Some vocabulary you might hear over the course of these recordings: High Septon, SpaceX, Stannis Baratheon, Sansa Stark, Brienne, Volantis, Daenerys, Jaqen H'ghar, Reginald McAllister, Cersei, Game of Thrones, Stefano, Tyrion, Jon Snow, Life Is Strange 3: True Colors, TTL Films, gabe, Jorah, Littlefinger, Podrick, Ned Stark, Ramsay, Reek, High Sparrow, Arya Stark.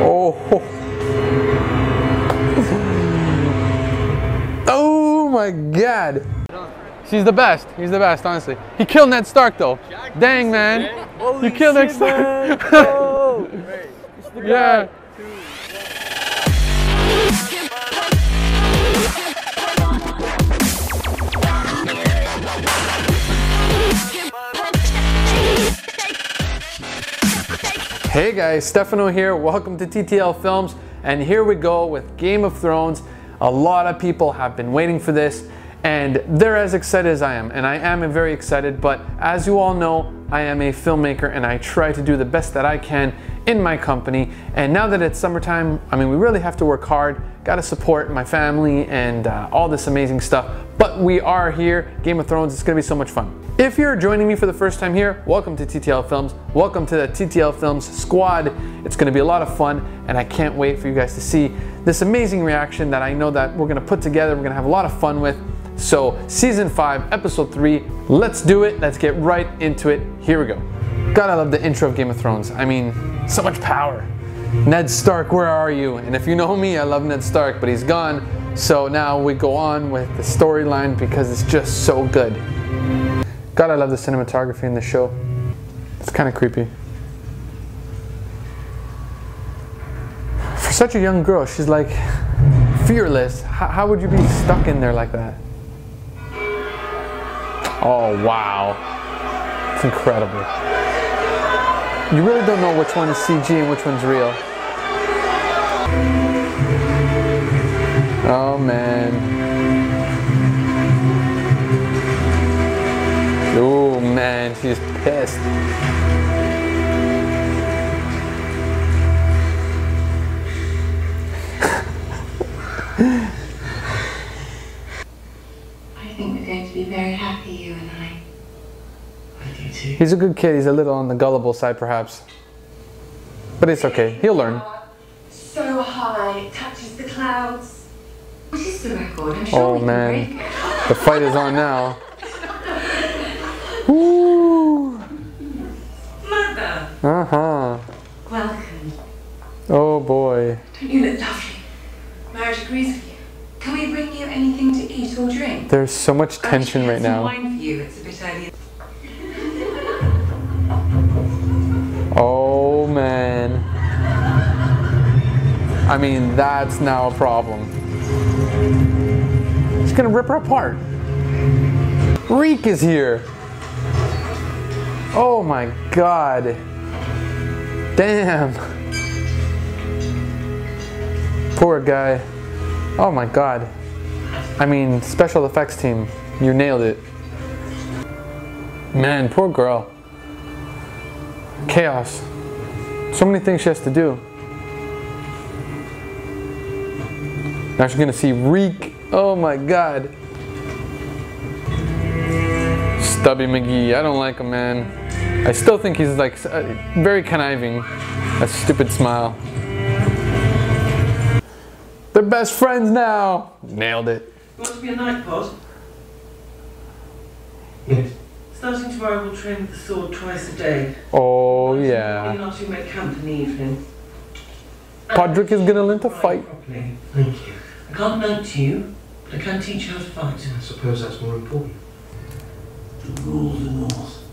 Oh. Oh my God. He's the best. He's the best, honestly. He killed Ned Stark, though. Dang, man. You killed Ned Stark. Oh. Yeah. Hey guys, Stefano here. Welcome to TTL Films. And here we go with Game of Thrones. A lot of people have been waiting for this and they're as excited as I am. And I am very excited, but as you all know, I am a filmmaker and I try to do the best that I can in my company. And now that it's summertime, I mean, we really have to work hard. Gotta support my family and all this amazing stuff. But we are here, Game of Thrones, it's gonna be so much fun. If you're joining me for the first time here, welcome to TTL Films. Welcome to the TTL Films squad. It's gonna be a lot of fun and I can't wait for you guys to see this amazing reaction that I know that we're gonna put together, we're gonna have a lot of fun with. So season 5, episode 3, let's do it, let's get right into it. Here we go. God, I love the intro of Game of Thrones. I mean, so much power. Ned Stark, where are you? And if you know me, I love Ned Stark, but he's gone. So now we go on with the storyline because it's just so good. God, I love the cinematography in the show. It's kind of creepy. For such a young girl, she's like fearless. How would you be stuck in there like that? Oh, wow. It's incredible. You really don't know which one is CG and which one's real. Oh, man. Oh man, she's pissed. I think we're going to be very happy, you and I. I do too. He's a good kid, he's a little on the gullible side perhaps. But it's okay, he'll learn. So high, it touches the clouds. What is the record? I'm sure we can break it. Oh man, the fight is on now. Ooh. Mother. Uh-huh. Welcome. Oh boy. Don't you look lovely? Marriage agrees with you. Can we bring you anything to eat or drink? There's so much tension right now. I have some wine for you. It's a bit early. Oh man. I mean, that's now a problem. It's gonna rip her apart. Reek is here. Oh my God. Damn. Poor guy. Oh my God. I mean, special effects team, you nailed it. Man, poor girl. Chaos. So many things she has to do. Now she's gonna see Reek. Oh my God. Stubby McGee, I don't like him, man. I still think he's like very conniving. That stupid smile. They're best friends now. Nailed it. You want to be a night pod? Yes. Starting tomorrow, we'll train with the sword twice a day. Oh yeah. You're not to make camp in the evening. Podrick is gonna learn to fight. Properly. Thank you. I can't note you, but I can teach you how to fight. I suppose that's more important. To rule the North.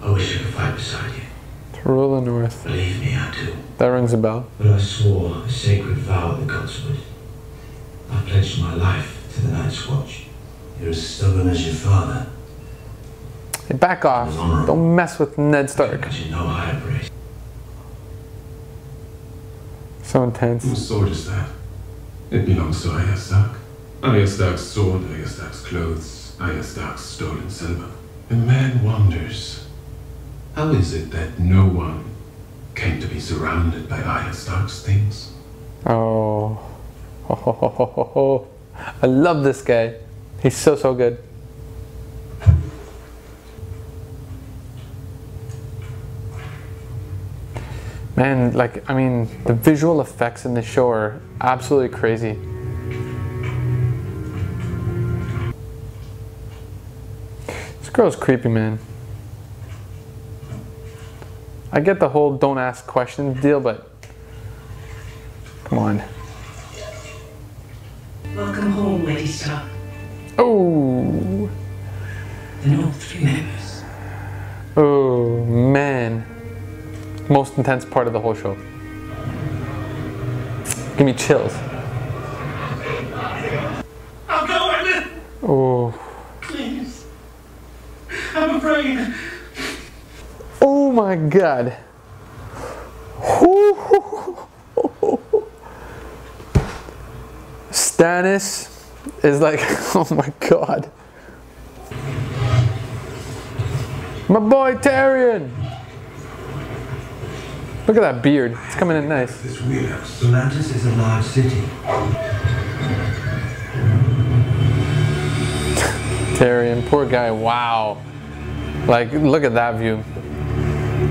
I wish I could fight beside you. To rule the North. Believe me, I do. That rings a bell. But I swore a sacred vow the gods would. I pledged my life to the Night's Watch. You're as stubborn as your father. Hey, back off. Don't mess with Ned Stark. But you know I embrace. So intense. Whose sword is that? It belongs to Arya Stark. Arya Stark's sword, Arya Stark's clothes. Arya Stark's stolen silver. The man wonders, how is it that no one came to be surrounded by Arya Stark's things? Oh, ho, ho, ho, ho, ho, ho. I love this guy. He's so good. Man, like, I mean, the visual effects in this show are absolutely crazy. This girl's creepy, man. I get the whole don't ask questions deal, but Come on. Welcome home, Lady Stark. Oh. The North remembers. Oh, man. Most intense part of the whole show. Give me chills. I'm going! Oh. Please. I'm afraid. Oh my God. Stannis is like, oh my God. My boy Tyrion! Look at that beard, it's coming in nice. This weird. Volantis is a large city. Tyrion, poor guy, wow. Like, look at that view.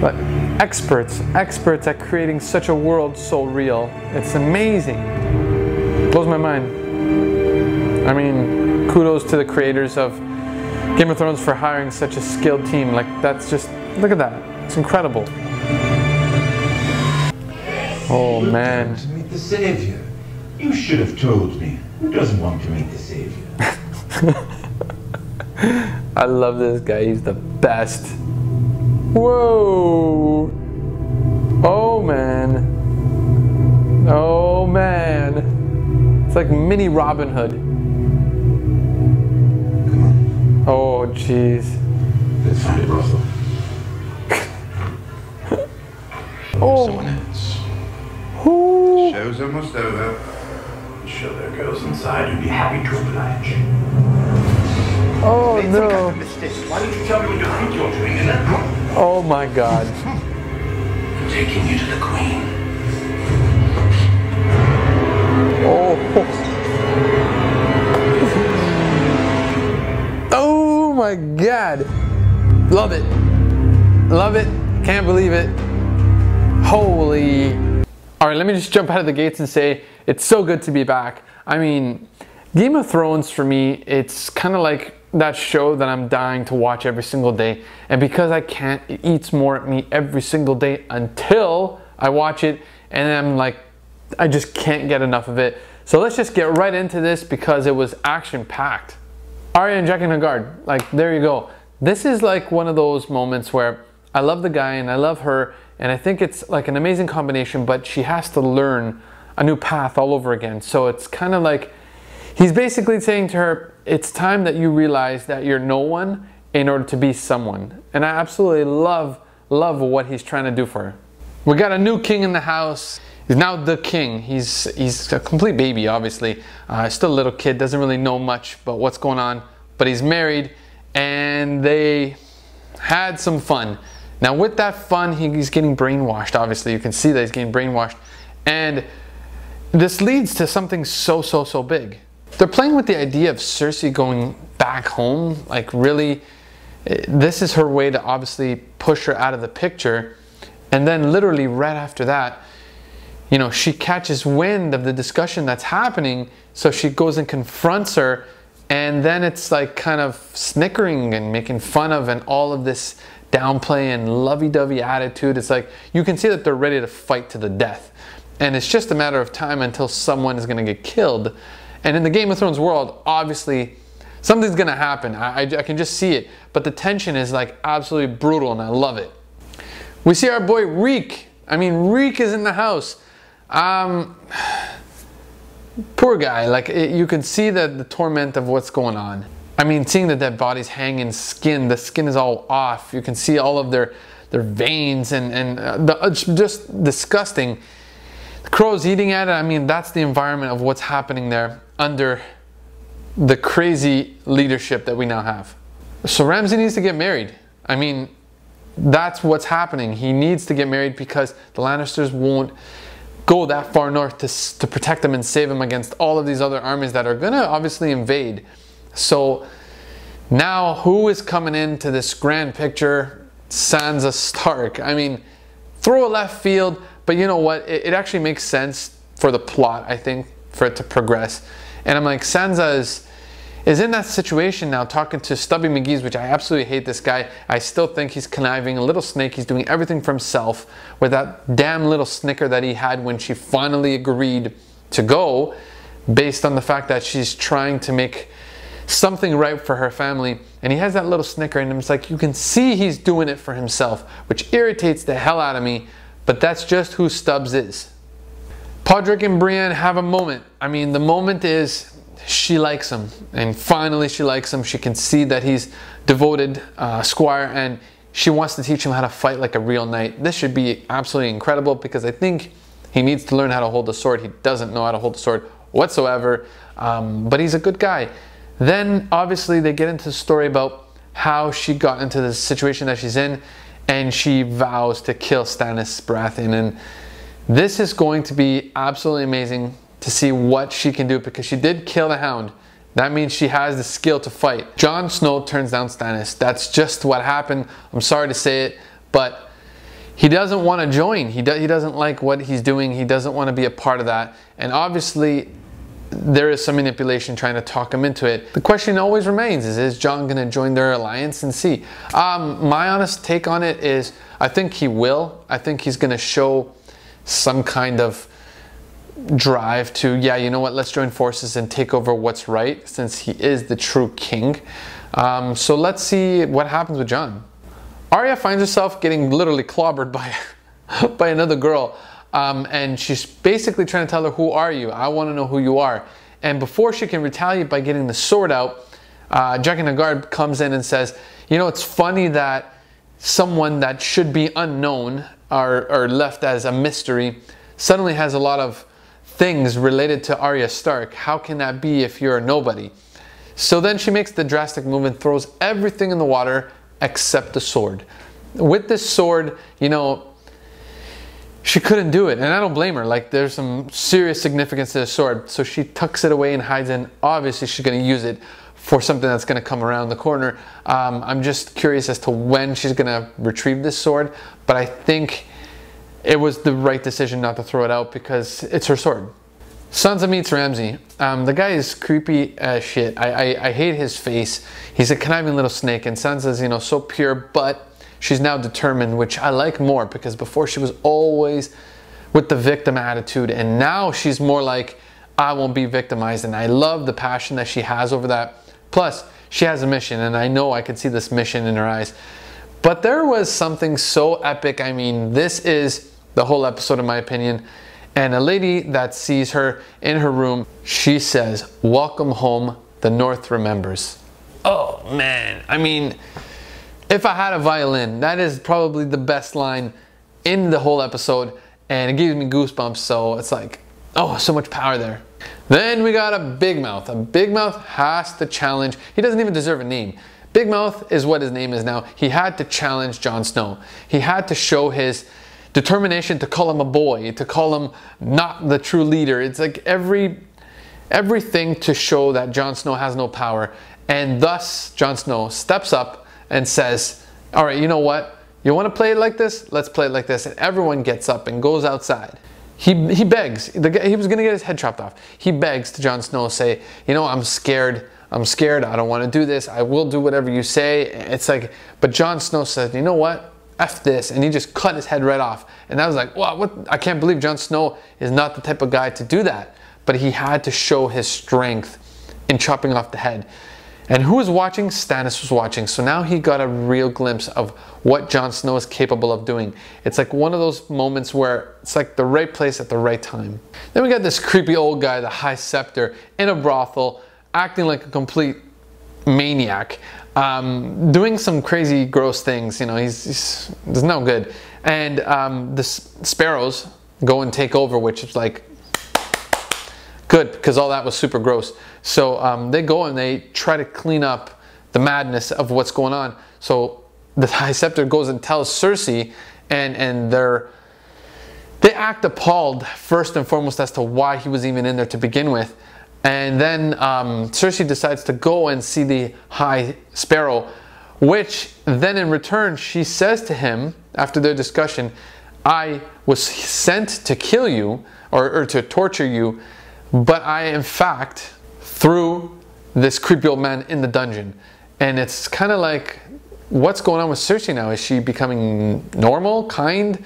Like, experts at creating such a world so real. It's amazing. Blows my mind. I mean, kudos to the creators of Game of Thrones for hiring such a skilled team. Like, that's just, look at that. It's incredible. Oh man. To meet the savior. You should have told me. Who doesn't want to meet the savior? I love this guy. He's the best. Whoa. Oh man. Oh man. It's like mini Robin Hood. Come on. Oh, jeez. Let's find a brothel. Oh. Someone else. Who? Show's almost over. I'm sure there are girls inside who'd be happy to oblige. Oh, no. Why don't you tell me what you think you're doing in that? Oh, my God. I'm taking you to the queen. Oh. Oh my God. Love it. Love it. Can't believe it. Holy. Alright, let me just jump out of the gates and say it's so good to be back. I mean, Game of Thrones for me, it's kind of like that show that I'm dying to watch every single day. And because I can't, it eats more at me every single day until I watch it and then I'm like, I just can't get enough of it. So let's just get right into this because it was action-packed. Arya and Jaqen H'ghar, like, there you go. This is like one of those moments where I love the guy and I love her, and I think it's like an amazing combination, but she has to learn a new path all over again. So it's kind of like, he's basically saying to her, it's time that you realize that you're no one in order to be someone. And I absolutely love what he's trying to do for her. We got a new king in the house. He's now the king. He's a complete baby, obviously. Still a little kid, doesn't really know much about what's going on, but he's married and they had some fun. Now with that fun, he's getting brainwashed, obviously. You can see that he's getting brainwashed. And this leads to something so big. They're playing with the idea of Cersei going back home. Like really, this is her way to obviously push her out of the picture. And then literally right after that, you know, she catches wind of the discussion that's happening, so she goes and confronts her, and then it's like kind of snickering and making fun of and all of this downplay and lovey-dovey attitude. It's like, you can see that they're ready to fight to the death. And it's just a matter of time until someone is gonna get killed. And in the Game of Thrones world, obviously, something's gonna happen. I can just see it. But the tension is like absolutely brutal and I love it. We see our boy Reek. I mean, Reek is in the house. Poor guy, like you can see the torment of what's going on. I mean, seeing the dead bodies hanging, the skin is all off. You can see all of their veins and just disgusting. The crow's eating at it. I mean, that's the environment of what's happening there under the crazy leadership that we now have. So Ramsay needs to get married. I mean, that's what's happening. He needs to get married because the Lannisters won't go that far north to protect him and save him against all of these other armies that are going to obviously invade. So now who is coming into this grand picture? Sansa Stark. I mean, throw a left field, but you know what? It actually makes sense for the plot, I think, for it to progress. And I'm like, Sansa is, is in that situation now talking to Stubby McGee's, which I absolutely hate this guy. I still think he's conniving, a little snake. He's doing everything for himself with that damn little snicker that he had when she finally agreed to go, based on the fact that she's trying to make something right for her family. And he has that little snicker in him. It's like, you can see he's doing it for himself, which irritates the hell out of me, but that's just who Stubbs is. Podrick and Brienne have a moment. I mean, the moment is she likes him, and finally she likes him. She can see that he's devoted squire, and she wants to teach him how to fight like a real knight. This should be absolutely incredible, because I think he needs to learn how to hold the sword. He doesn't know how to hold the sword whatsoever, but he's a good guy. Then obviously they get into the story about how she got into the situation that she's in, and she vows to kill Stannis Baratheon. And this is going to be absolutely amazing to see what she can do, because she did kill the Hound. That means she has the skill to fight. Jon Snow turns down Stannis. That's just what happened. I'm sorry to say it, but he doesn't want to join. He doesn't like what he's doing. He doesn't want to be a part of that. And obviously, there is some manipulation trying to talk him into it. The question always remains is Jon going to join their alliance and see? My honest take on it is, I think he will. I think he's going to show some kind of drive to, yeah, you know what, let's join forces and take over what's right, since he is the true king. So let's see what happens with Jon. Arya finds herself getting literally clobbered by another girl. And she's basically trying to tell her, who are you? I want to know who you are. And before she can retaliate by getting the sword out, Jaqen H'ghar comes in and says, you know, it's funny that someone that should be unknown or left as a mystery suddenly has a lot of things related to Arya Stark. How can that be if you're a nobody? So then she makes the drastic move and throws everything in the water except the sword. With this sword, you know, she couldn't do it, and I don't blame her. Like, there's some serious significance to the sword. So she tucks it away and hides it, and obviously she's going to use it for something that's going to come around the corner. I'm just curious as to when she's going to retrieve this sword, but I think it was the right decision not to throw it out, because it's her sword. Sansa meets Ramsay. The guy is creepy as shit. I hate his face. He's a conniving little snake, and Sansa's, you know, so pure, but she's now determined, which I like more, because before she was always with the victim attitude, and now she's more like, I won't be victimized. And I love the passion that she has over that. Plus, she has a mission, and I know I can see this mission in her eyes. But there was something so epic. I mean, this is the whole episode in my opinion. And a lady that sees her in her room, she says, "Welcome home, the North remembers." Oh man, I mean, if I had a violin, that is probably the best line in the whole episode, and it gives me goosebumps. So it's like, oh, so much power there. Then we got a Big Mouth. A Big Mouth has to challenge. He doesn't even deserve a name. Big Mouth is what his name is now. He had to challenge Jon Snow. He had to show his determination to call him a boy, to call him not the true leader. It's like everything to show that Jon Snow has no power. And thus Jon Snow steps up and says, all right, you know what? You want to play it like this? Let's play it like this. And everyone gets up and goes outside. He begs. He was going to get his head chopped off. He begs to Jon Snow, say, you know, I'm scared. I'm scared. I don't want to do this. I will do whatever you say. It's like, but Jon Snow says, you know what? F this. And he just cut his head right off. And I was like, wow, what? I can't believe Jon Snow is not the type of guy to do that. But he had to show his strength in chopping off the head. And who was watching? Stannis was watching. So now he got a real glimpse of what Jon Snow is capable of doing. It's like one of those moments where it's like the right place at the right time. Then we got this creepy old guy, the High Septon, in a brothel, acting like a complete maniac, doing some crazy, gross things. You know, he's no good. And the sparrows go and take over, which is like, good, because all that was super gross. So they go and they try to clean up the madness of what's going on. So the High Septon goes and tells Cersei, and they act appalled first and foremost as to why he was even in there to begin with. And then Cersei decides to go and see the High Sparrow, which then in return she says to him after their discussion, I was sent to kill you or to torture you, but I, in fact, through this creepy old man in the dungeon. And it's kind of like, what's going on with Cersei now? Is she becoming normal, kind?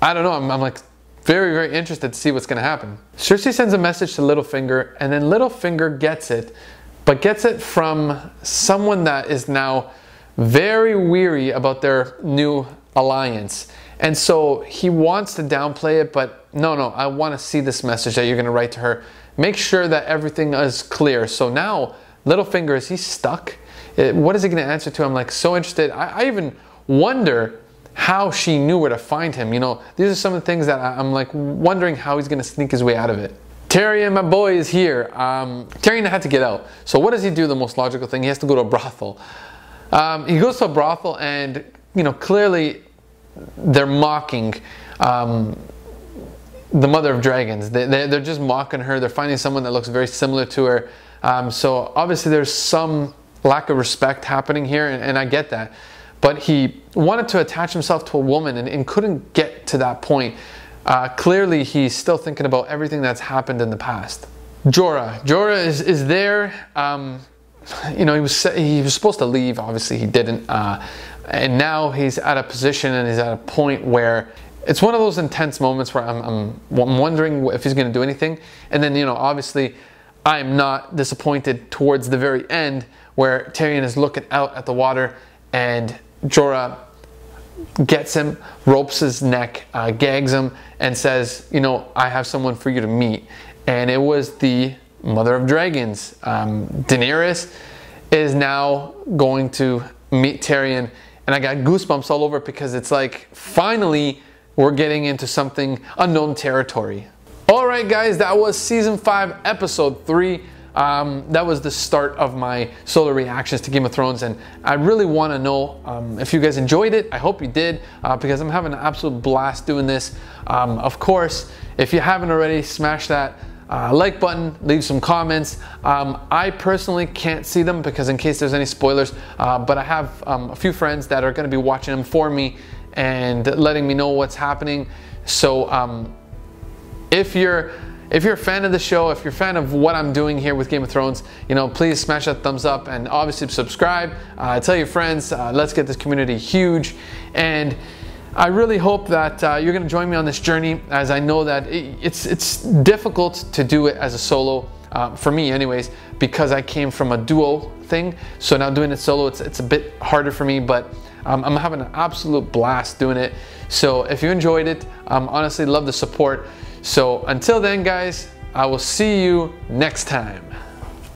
I don't know. I'm like very, very interested to see what's going to happen. Cersei sends a message to Littlefinger, and then Littlefinger gets it, but gets it from someone that is now very weary about their new alliance. And so he wants to downplay it, but no, I want to see this message that you're going to write to her. Make sure that everything is clear. So now Littlefinger, is he stuck? What is he going to answer to? I'm like so interested. I even wonder how she knew where to find him. You know, these are some of the things that I'm like wondering how he's going to sneak his way out of it. Tyrion, my boy, is here. Tyrion had to get out. So what does he do? The most logical thing, he has to go to a brothel. He goes to a brothel, and you know, clearly they're mocking the mother of dragons. They're just mocking her. They're finding someone that looks very similar to her. So obviously there's some lack of respect happening here, and I get that. But he wanted to attach himself to a woman and couldn't get to that point. Clearly he's still thinking about everything that's happened in the past. Jorah is there. You know, he was supposed to leave, obviously he didn't. And now he's at a position and he's at a point where it's one of those intense moments where I'm wondering if he's going to do anything. And then, you know, obviously I'm not disappointed towards the very end where Tyrion is looking out at the water and Jorah gets him, ropes his neck, gags him, and says, you know, I have someone for you to meet. And it was the Mother of Dragons. Daenerys is now going to meet Tyrion. And I got goosebumps all over because it's like, finally, we're getting into something unknown territory. All right, guys, that was season 5, episode 3. That was the start of my solo reactions to Game of Thrones, and I really want to know if you guys enjoyed it. I hope you did, because I'm having an absolute blast doing this. Of course, if you haven't already, smash that like button, leave some comments. I personally can't see them because in case there's any spoilers, but I have a few friends that are going to be watching them for me and letting me know what's happening. So if you're a fan of the show, if you're a fan of what I'm doing here with Game of Thrones, you know, please smash that thumbs up and obviously subscribe. Tell your friends, let's get this community huge. And I really hope that you're going to join me on this journey, as I know that it's difficult to do it as a solo, for me anyways, because I came from a duo thing. So now doing it solo, it's a bit harder for me, but I'm having an absolute blast doing it. So if you enjoyed it, honestly love the support. So until then, guys, I will see you next time.